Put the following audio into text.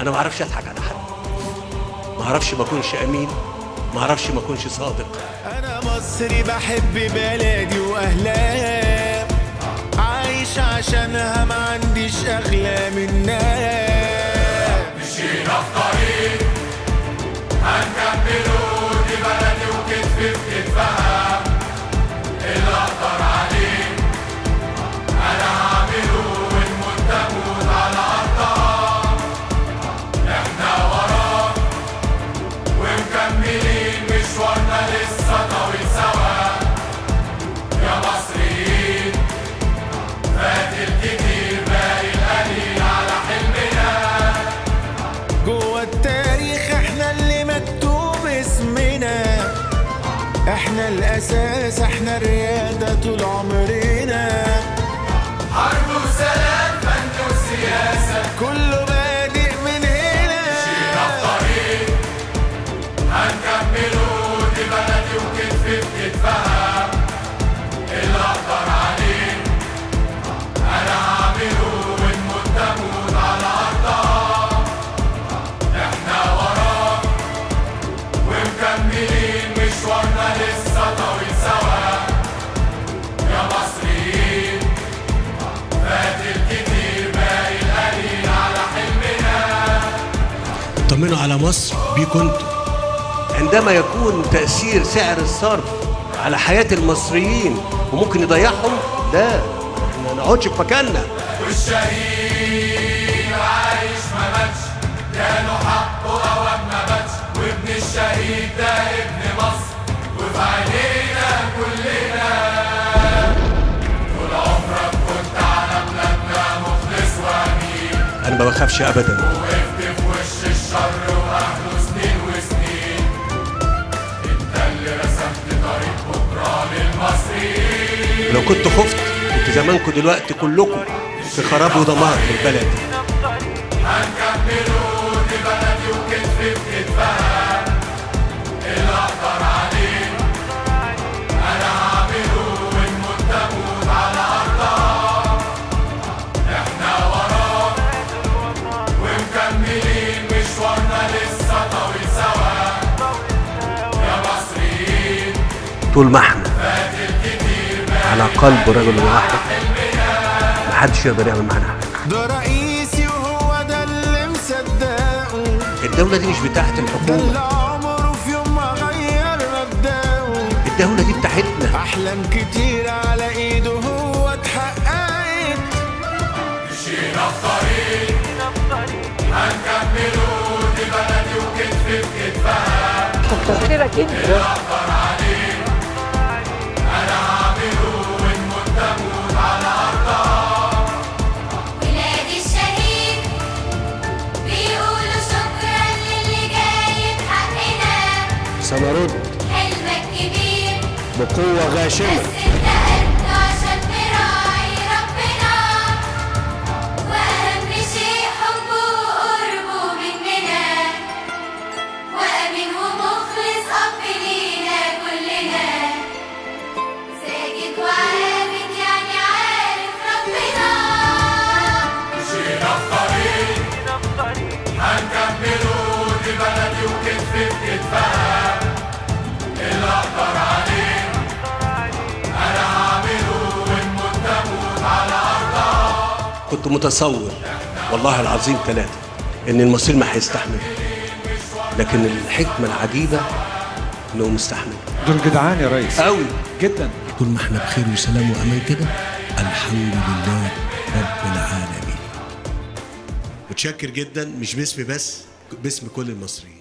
انا ما اعرفش اضحك على حد، ما اعرفش ما اكونش امين، ما اعرفش ما اكونش صادق. انا مصري بحب بلدي واهلها، عايش عشانها ما عنديش اغلى منها. مشينا في طريق هنكمله، دي بلدي وكتفي في كتفها، اللي اقدر عليه انا هعمله، ونموت تموت على ارضها، احنا وراك ومكملين مشوارنا لسه طويل سوا. يا مصريين فاتل كتير، باقي القليل على حلمنا. جوه التاريخ احنا اللي مكتوب اسمنا، احنا الاساس، احنا الرياده طول عمرنا. حرب وسلام، فن وسياسه، كله بادئ من هنا. مشينا في طريق هنكمله، دي بلدي وكتفي في كتفها، اللي اقدر عليه انا هعمله، ونموت تموت على ارضها، احنا وراك ومكملين مشوارنا لسه طويل سوا. يا مصريين فاتل كتير، باقي القليل على حلمنا. اطمنوا على مصر بيكم انتم. عندما يكون تأثير سعر الصرف على حياة المصريين وممكن يضيعهم، ده احنا ما نقعدش في مكاننا. والشهيد عايش ما ماتش، يا له حقه قوام ما ماتش، وابن الشهيد ده ابن مصر، وفي عينينا كلنا. طول عمرك كنت على بلادنا مخلص وامين، انا ما بخافش ابدا، وقفت في وش الشر واهله سنين وسنين. انت اللي رسمت طريق بكره للمصريين، لو كنت خفت كنت زمانكم دلوقتي كلكم في خراب ودمار للبلد. هنكملوا، دي بلدي وكتفي في كتفها، اللي اقدر عليه انا هعمله، ونموت تموت على ارضها، احنا وراك ومكملين مشوارنا لسه طويل سوا. يا مصريين طول ما احنا على قلب رجل واحد محدش يقدر يعمل معانا حاجه. ده رئيسي وهو ده اللي مصدقه، الدولة دي مش بتاعت الحكومة، ده عمره في يوم ما غير مبدأه، الدولة دي بتاعتنا. أحلام كتير على إيده هو اتحققت. مشينا في طريق هنكمله، دي بلدي وكتفي في كتفها، اللي أقدر عليه أنا هعمله، ونموت تموت على أرضها. سنرد حلمك كبير بقوة غاشمة، بس انت قد عشان تراعي ربنا، وأهم شيء حبه وقربه مننا، وأمين ومخلص أب لينا كلنا، ساجد وعابد يعني عارف ربنا. مشينا في طريق هنكمله، دي بلدي وكتفي في كتفها، كنت متصور والله العظيم ثلاثة إن المصير ما هيستحمل، لكن الحكمة العجيبة إنه مستحمل. دول جدعان يا ريس قوي جدا. طول ما إحنا بخير وسلام وأمان كده الحمد لله رب العالمين. متشكر جدا، مش باسمي بس، باسم كل المصريين.